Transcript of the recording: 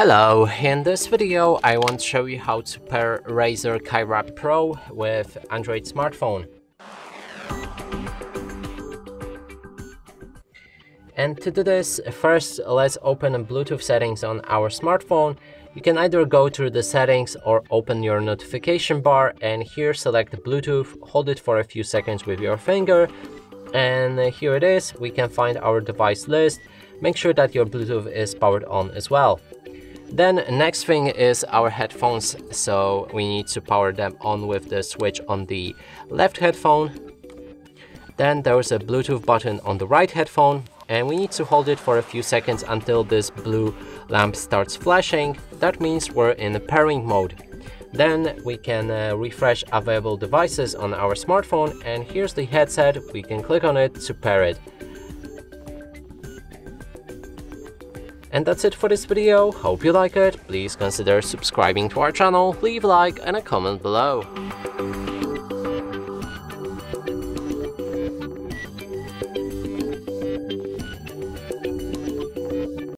Hello, in this video I want to show you how to pair Razer Kaira Pro with Android smartphone. And to do this, first let's open Bluetooth settings on our smartphone. You can either go to the settings or open your notification bar, and here select Bluetooth, hold it for a few seconds with your finger, and here it is. We can find our device list. Make sure that your Bluetooth is powered on as well. Then next thing is our headphones, so we need to power them on with the switch on the left headphone. Then there is a Bluetooth button on the right headphone, and we need to hold it for a few seconds until this blue lamp starts flashing. That means we're in pairing mode. Then we can refresh available devices on our smartphone, and here's the headset. We can click on it to pair it. And that's it for this video. Hope you like it. Please consider subscribing to our channel, leave a like and a comment below.